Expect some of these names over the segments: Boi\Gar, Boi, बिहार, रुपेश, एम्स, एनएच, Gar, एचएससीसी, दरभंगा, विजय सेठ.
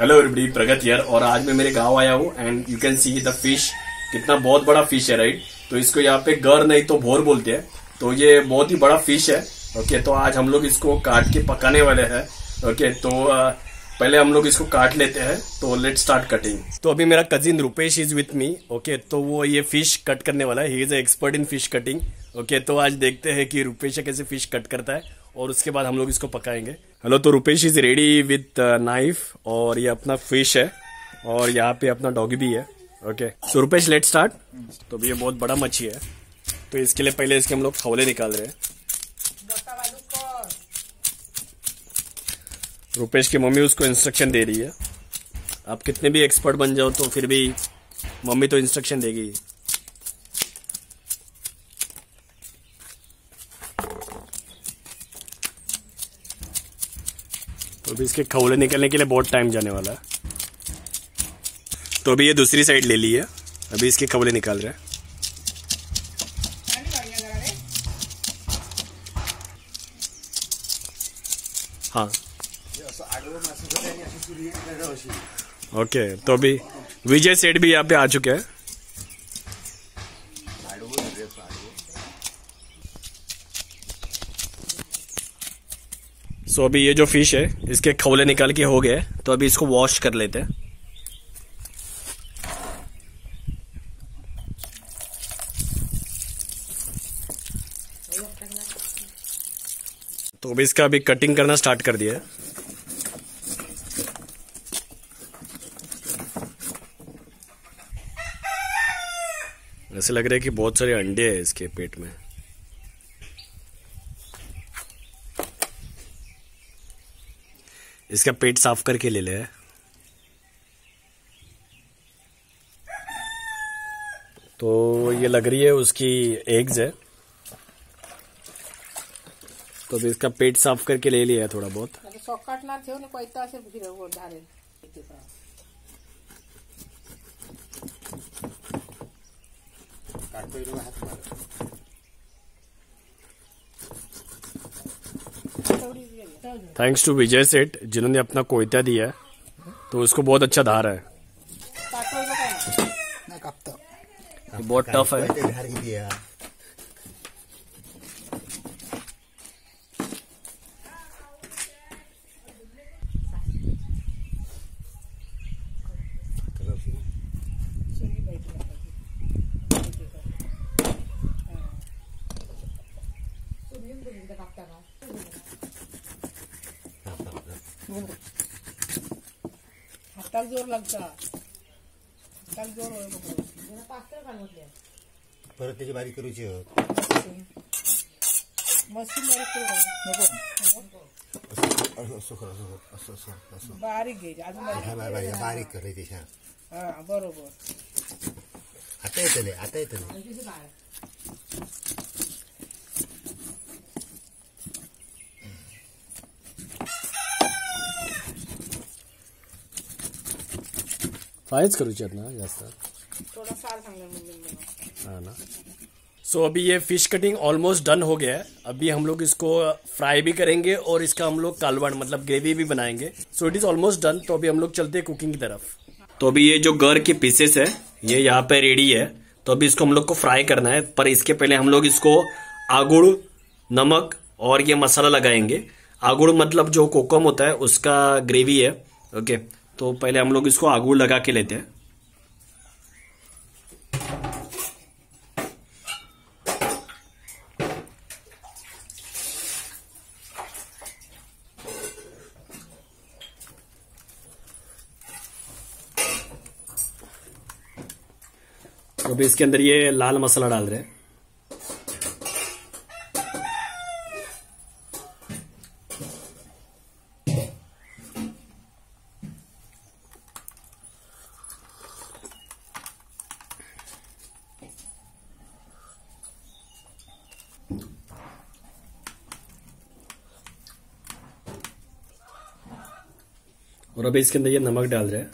Hello everybody, प्रगत यार। और आज मैं मेरे गांव आया हूँ and you can see the fish, कितना बहुत बड़ा फिश है राइट। तो इसको यहाँ पे गर नहीं तो भोर बोलते हैं। तो ये बहुत ही बड़ा फिश है। ओके, तो आज हम लोग इसको काट के पकाने वाले हैं। ओके, तो पहले हम लोग इसको काट लेते हैं। तो लेट स्टार्ट कटिंग। तो अभी मेरा cousin रुपेश is with me. Okay, तो वो ये फिश कट करने वाला है। He is expert in fish cutting. Okay, तो आज देखते हैं कि रुपेश कैसे फिश कट करता है और उसके बाद हम लोग इसको पकाएंगे। हेलो, तो रुपेश is ready with knife और ये अपना फिश है और यहाँ पे अपना डॉगी भी है। Okay, so रुपेश let start. तो अभी ये बहुत बड़ा मच्छी है, तो इसके लिए पहले इसके हम लोग खौले निकाल रहे हैं। रुपेश की मम्मी उसको इंस्ट्रक्शन दे रही है। आप कितने भी एक्सपर्ट बन जाओ तो फिर भी मम्मी तो इंस्ट्रक्शन देगी। तो अभी इसके खौले निकलने के लिए बहुत टाइम जाने वाला है। तो अभी ये दूसरी साइड ले ली है, अभी इसके खौले निकाल रहे हैं। हाँ ओके, तो अभी विजय सेठ भी यहाँ पे आ चुके हैं। सो अभी ये जो फिश है इसके खौले निकाल के हो गए, तो अभी इसको वॉश कर लेते हैं। तो अभी इसका अभी कटिंग करना स्टार्ट कर दिया है। ऐसे लग रहा है कि बहुत सारे अंडे हैं इसके पेट में। इसका पेट साफ करके ले ले। तो ये लग रही है उसकी एग्स है। तो अभी इसका पेट साफ करके ले लिया है थोड़ा बहुत। थैंक्स टू विजय सेठ जिन्होंने अपना कोयता दिया है, तो उसको बहुत अच्छा धार है। बहुत टफ है। जोर लगता जोर पर बारीक करूची बारीक कर बरोबर। आता फ्रायच करूची ना जास्त हाँ ना। सो अभी ये फिश कटिंग ऑलमोस्ट डन हो गया है। अभी हम लोग इसको फ्राई भी करेंगे और इसका हम लोग कालवण मतलब ग्रेवी भी बनाएंगे। So it is almost done. तो अभी हम लोग चलते हैं कुकिंग की तरफ। तो अभी ये जो गर के पीसेस है ये यहाँ पे रेडी है। तो अभी इसको हम लोग को फ्राई करना है, पर इसके पहले हम लोग इसको आगुड़, नमक और ये मसाला लगाएंगे। आगुड़ मतलब जो कोकम होता है उसका ग्रेवी है। ओके, तो पहले हम लोग इसको आगू लगा के लेते हैं। तो अभी इसके अंदर ये लाल मसाला डाल रहे हैं। और अभी इसके अंदर ये नमक डाल रहे हैं।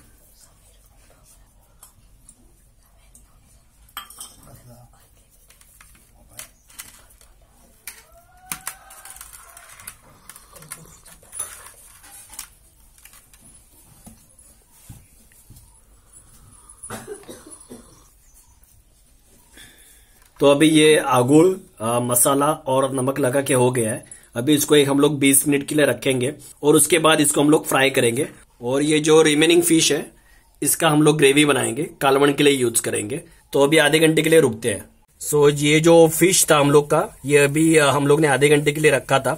तो अभी ये आगुड़ मसाला और नमक लगा के हो गया है। अभी इसको एक हम लोग 20 मिनट के लिए रखेंगे और उसके बाद इसको हम लोग फ्राई करेंगे। और ये जो रिमेनिंग फिश है इसका हम लोग ग्रेवी बनाएंगे, कालवण के लिए यूज करेंगे। तो अभी आधे घंटे के लिए रुकते हैं। सो ये जो फिश था हम लोग का, ये अभी हम लोग ने आधे घंटे के लिए रखा था।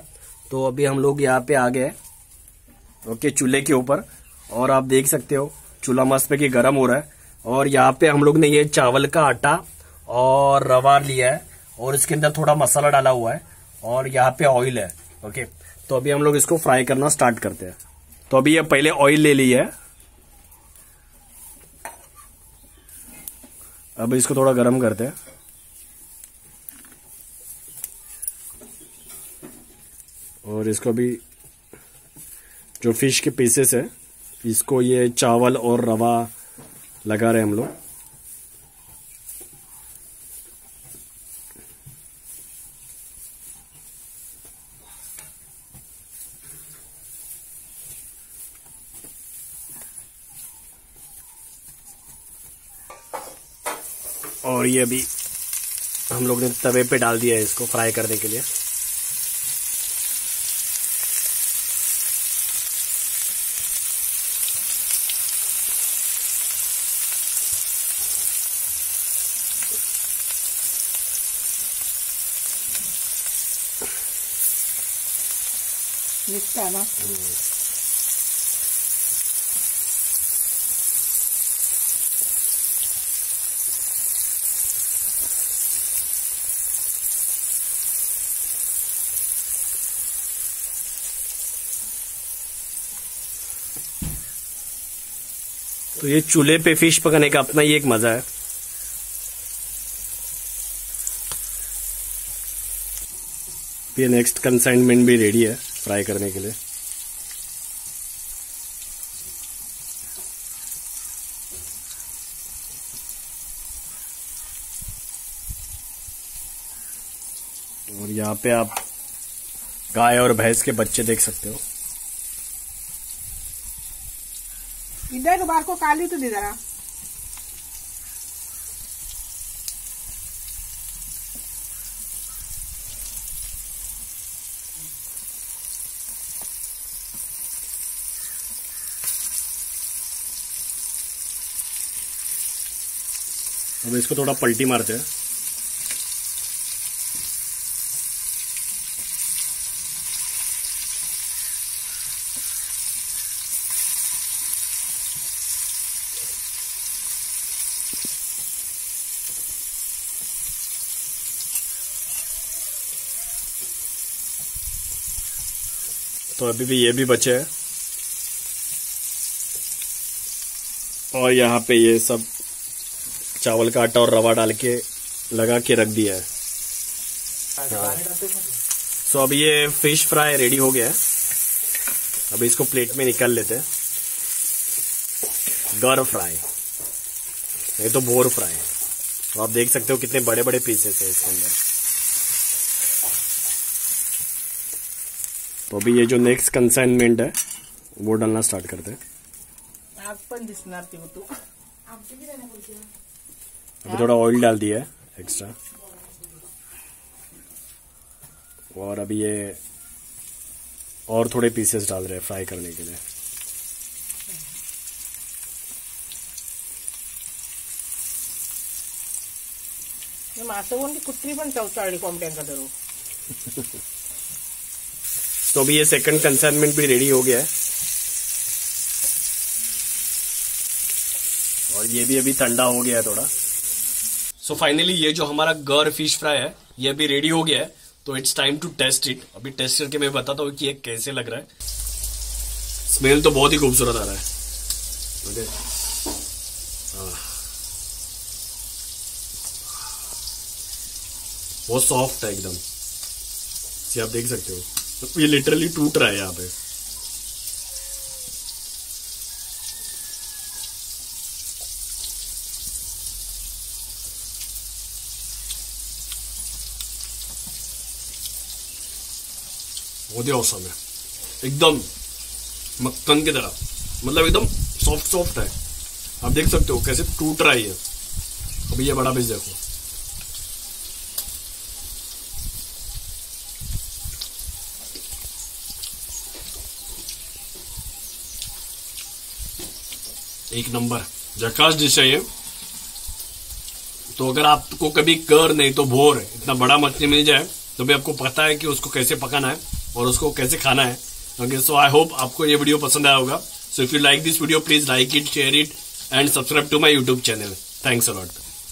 तो अभी हम लोग यहाँ पे आ गए ओके चूल्हे के ऊपर, और आप देख सकते हो चूल्हा मस्त पे गर्म हो रहा है। और यहाँ पे हम लोग ने ये चावल का आटा और रवा लिया है और इसके अंदर थोड़ा मसाला डाला हुआ है और यहाँ पे ऑयल है ओके। तो अभी हम लोग इसको फ्राई करना स्टार्ट करते हैं। तो अभी ये पहले ऑयल ले लिया है, अब इसको थोड़ा गर्म करते हैं। और इसको भी जो फिश के पीसेस है इसको ये चावल और रवा लगा रहे हैं हम लोग। और ये अभी हम लोग ने तवे पे डाल दिया है इसको फ्राई करने के लिए। मिक्सर ना तो ये चूल्हे पे फिश पकाने का अपना ही एक मजा है। ये नेक्स्ट कंसाइनमेंट भी रेडी है फ्राई करने के लिए। और यहाँ पे आप गाय और भैंस के बच्चे देख सकते हो। इधर बार को काली तो दे जरा। अब इसको थोड़ा पलटी मारते हैं। तो अभी भी ये भी बचे हैं और यहाँ पे ये सब चावल का आटा और रवा डाल के लगा के रख दिया है। सो अब ये फिश फ्राई रेडी हो गया है। अभी इसको प्लेट में निकाल लेते हैं। गार फ्राई, ये तो बोर फ्राई है। तो आप देख सकते हो कितने बड़े बड़े पीसेस है इसके अंदर। तो अभी ये जो नेक्स्ट कंसाइनमेंट है वो डालना स्टार्ट करते हैं। अभी थोड़ा ऑयल डाल दिया है एक्स्ट्रा। और अभी ये और थोड़े पीसेस डाल रहे हैं फ्राई करने के लिए। कुत्री तो अभी ये सेकंड कंसाइनमेंट भी रेडी हो गया है और ये भी अभी ठंडा हो गया है थोड़ा। सो फाइनली ये जो हमारा गार फिश फ्राई है ये अभी रेडी हो गया है। तो it's time to taste it. अभी टेस्ट करके मैं बताता हूँ कि ये कैसे लग रहा है। स्मेल तो बहुत ही खूबसूरत आ रहा है। बहुत सॉफ्ट है एकदम, ये आप देख सकते हो। तो ये लिटरली टूट रहा है यहाँ पे। बहुत ही औसम है एकदम, मक्खन की तरह, मतलब एकदम सॉफ्ट सॉफ्ट है। आप देख सकते हो कैसे टूट रहा है ये। अभी ये बड़ा पीस देखो, एक नंबर झकास डिश है ये। तो अगर आपको कभी कर नहीं तो भोर इतना बड़ा मछली मिल जाए तो भी आपको पता है कि उसको कैसे पकाना है और उसको कैसे खाना है। ओके, सो आई होप आपको ये वीडियो पसंद आया होगा। So if you like this video please like it, Share it and subscribe to my YouTube channel. Thanks a lot.